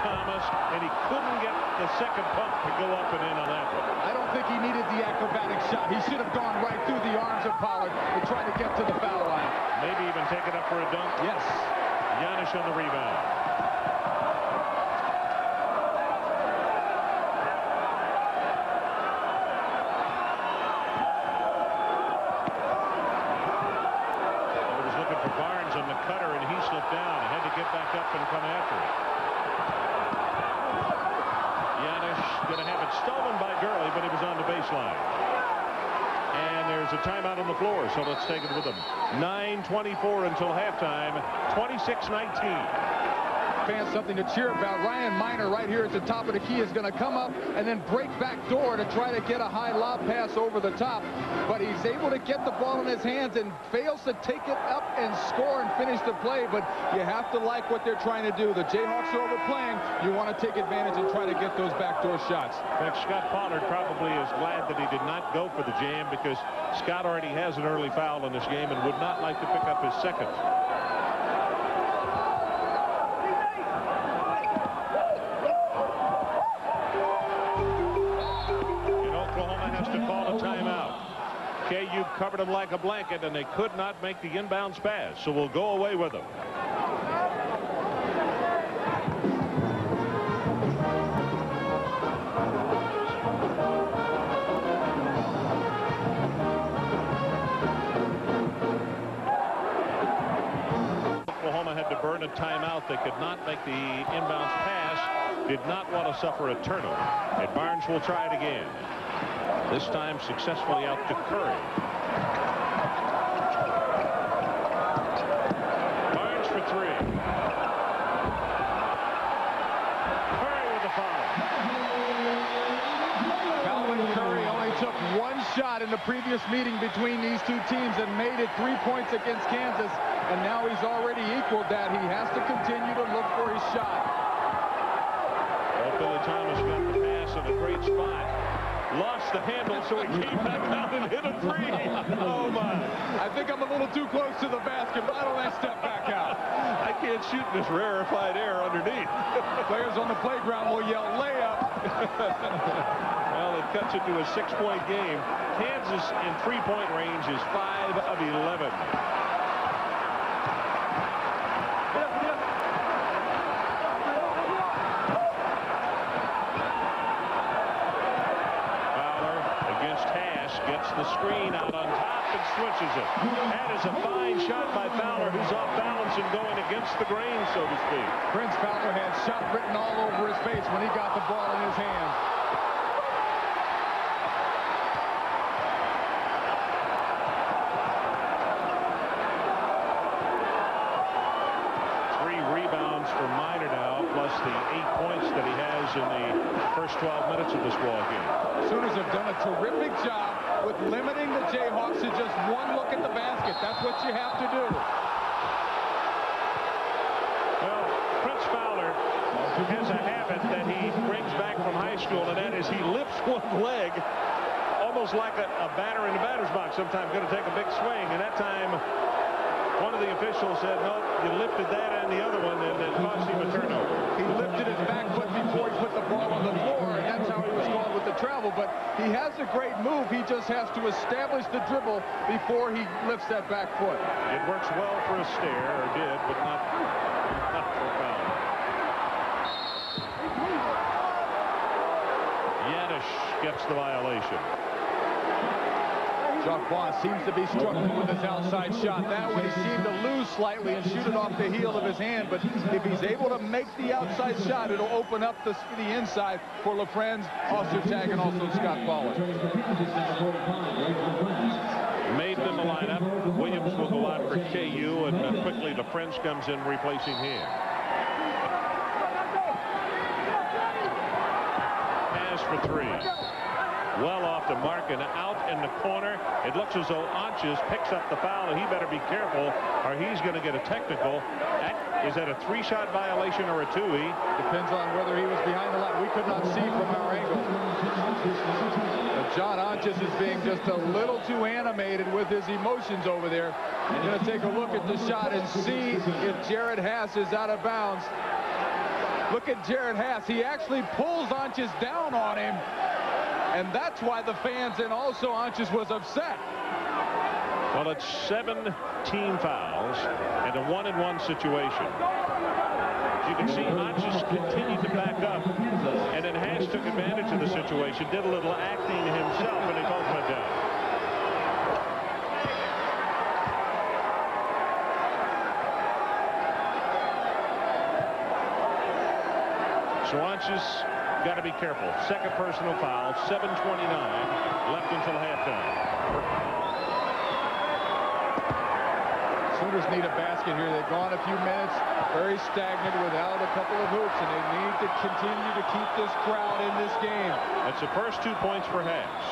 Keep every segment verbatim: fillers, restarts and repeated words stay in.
Thomas, and he couldn't get the second pump to go up and in on that one. I don't think he needed the acrobatic shot. He should have gone right through the arms of Pollard and tried to get to the foul line. Maybe even take it up for a dunk. Yes. Giannis on the rebound. He was looking for Barnes on the cutter, and he slipped down. Had to get back up and come after it. Going to have it stolen by Gurley, but it was on the baseline. And there's a timeout on the floor, so let's take it with them. nine twenty-four until halftime, twenty-six nineteen. Fans, something to cheer about. Ryan Minor right here at the top of the key is going to come up and then break back door to try to get a high lob pass over the top. But he's able to get the ball in his hands and fails to take it up and score and finish the play. But you have to like what they're trying to do. The Jayhawks are overplaying. You want to take advantage and try to get those backdoor shots. In fact, Scot Pollard probably is glad that he did not go for the jam, because Scott already has an early foul in this game and would not like to pick up his second. Covered him like a blanket, and they could not make the inbounds pass, so we'll go away with them. Oklahoma had to burn a timeout. They could not make the inbounds pass, did not want to suffer a turnover, and Barnes will try it again. This time successfully out to Curry. Shot in the previous meeting between these two teams and made it three points against Kansas, and now he's already equaled that. He has to continue to look for his shot. Well, Billy Thomas got the pass in a great spot, lost the handle, so he came back out and hit a three. Oh my! I think I'm a little too close to the basket, but I don't want to step back out. I can't shoot in this rarefied air underneath. Players on the playground will yell layup. Well, it cuts it to a six-point game. Kansas in three-point range is five of eleven. Fowler against Hess, gets the screen out on top and switches it. That is a fine shot by Fowler, who's off balance and going against the grain, so to speak. Prince Fowler had shot written all over his face when he got the ball in his hand. In the first twelve minutes of this ball game. Sooners have done a terrific job with limiting the Jayhawks to just one look at the basket. That's what you have to do. Well, Prince Fowler has a habit that he brings back from high school, and that is he lifts one leg almost like a, a batter in the batter's box. Sometimes going to take a big swing, and that time one of the officials said, nope, you lifted that and the other one, and then Fassi Materno. He lifted his back foot before he put the ball on the floor, and that's how he was called with the travel. But he has a great move. He just has to establish the dribble before he lifts that back foot. It works well for a stare, or did, but not, not for a foul. Yanish gets the violation. Chuck Vaughn seems to be struggling with his outside shot. That one he seemed to lose slightly and shoot it off the heel of his hand. But if he's able to make the outside shot, it'll open up the, the inside for Lafrentz, Ostertagg, and also Scot Pollard. Maiden in the lineup. Williams will go out for K U, and uh, quickly Lafrentz comes in replacing him. Pass for three. Well off the mark and out in the corner. It looks as though Anjos picks up the foul, and he better be careful or he's going to get a technical. That, is that a three-shot violation or a two-e? Depends on whether he was behind the line. We could not see from our angle. But John Ontjes is being just a little too animated with his emotions over there. And going to take a look at the shot and see if Jerod Haase is out of bounds. Look at Jerod Haase. He actually pulls Ontjes down on him. And that's why the fans and also Ontjes was upset. Well, it's seven team fouls and a one-and-one situation. As you can see, Ontjes continued to back up, and then Haase took advantage of the situation, did a little acting himself, and it all went down. So Ontjes got to be careful. Second personal foul, seven twenty-nine left until halftime. Sooners need a basket here. They've gone a few minutes, very stagnant without a couple of hoops, and they need to continue to keep this crowd in this game. That's the first two points for Haase.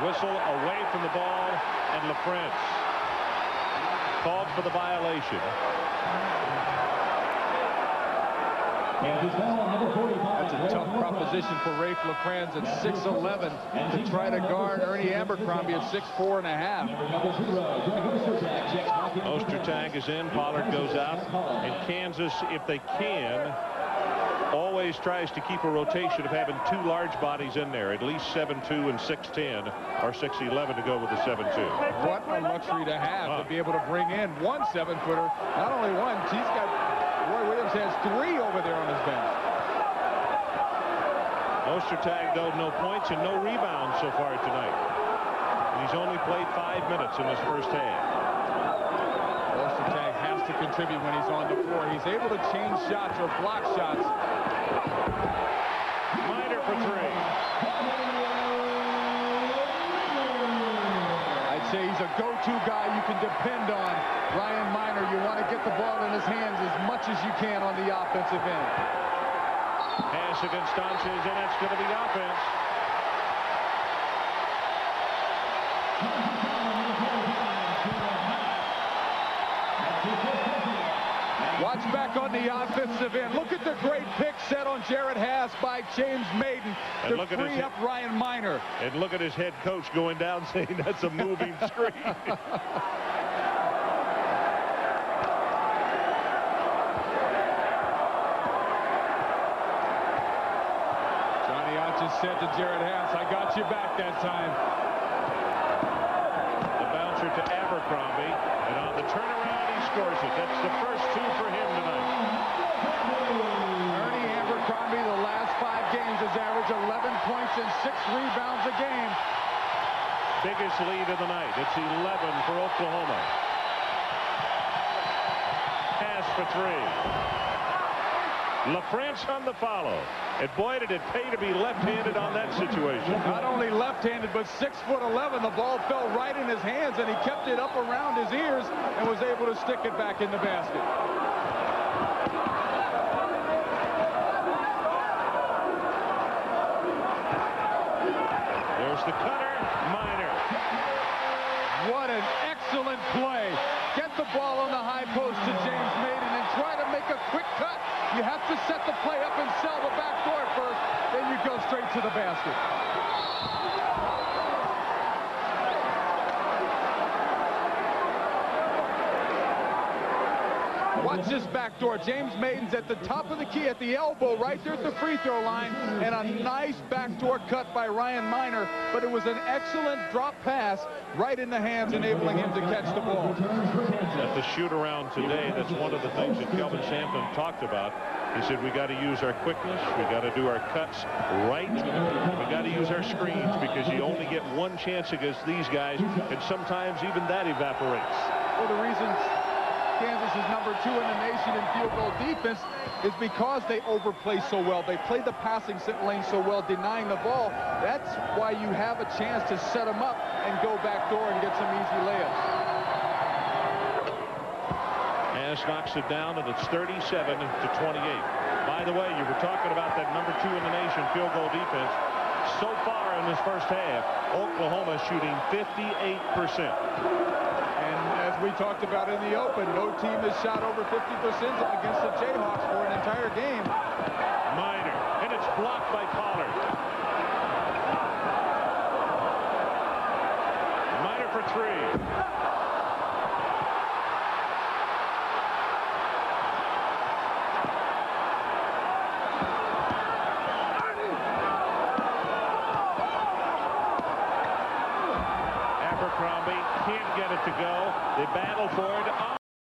Whistle away from the ball, and Lafrentz called for the violation. That's a tough proposition for Raef Lafrentz at six eleven to try to guard Ernie Abercrombie at six four and a half. Ostertagg is in, Pollard goes out, and Kansas, if they can, always tries to keep a rotation of having two large bodies in there, at least seven two and six ten or six eleven to go with the seven two. What a luxury to have uh. to be able to bring in one seven-footer. Not only one, he's got, Roy Williams has three over there on his bench. Ostertagg, though, no points and no rebounds so far tonight. And he's only played five minutes in this first half. Ostertagg has to contribute when he's on the floor. He's able to change shots or block shots. Minor for three. I'd say he's a go-to guy you can depend on. Ryan Minor, you want to get the ball in his hands as much as you can on the offensive end. Pass against Ontjes, and that's going to be offense. Watch back on the offensive end. Look at the great pick set on Jerod Haase by James Maiden to free up Ryan Minor. And look at his head coach going down saying that's a moving screen. Johnny Ontjes said to Jerod Haase, I got you back that time. The bouncer to Abercrombie, and on the turnaround, scores it. That's the first two for him tonight. Ernie Abercrombie, the last five games, has averaged eleven points and six rebounds a game. Biggest lead of the night. It's eleven for Oklahoma. Pass for three. Lafrentz on the follow. And boy, did it pay to be left-handed on that situation. Not only left-handed, but six foot eleven. The ball fell right in his hands, and he kept it up around his ears and was able to stick it back in the basket. There's the cutter, Minor. What an excellent play. Get the ball on the high post to James Maiden and try to make a quick cut. You have to set the play up and sell the backdoor first, then you go straight to the basket. Watch this backdoor. James Maiden's at the top of the key, at the elbow, right there at the free throw line, and a nice backdoor cut by Ryan Minor, but it was an excellent drop pass right in the hands, enabling him to catch the ball. At the shoot-around today, that's one of the things that Kelvin Sampson talked about. He said, we got to use our quickness, we got to do our cuts right, we got to use our screens, because you only get one chance against these guys, and sometimes even that evaporates. Well, the reasons Kansas is number two in the nation in field goal defense is because they overplay so well. They play the passing lane so well, denying the ball. That's why you have a chance to set them up and go back door and get some easy layups. Ash knocks it down, and it's thirty-seven to twenty-eight. By the way, you were talking about that number two in the nation field goal defense. So far in this first half, Oklahoma shooting fifty-eight percent. We talked about in the open, no team has shot over fifty percent against the Jayhawks for an entire game. Minor, and it's blocked by Pollard. Minor for three. Abercrombie can't get it to go. They battle for it.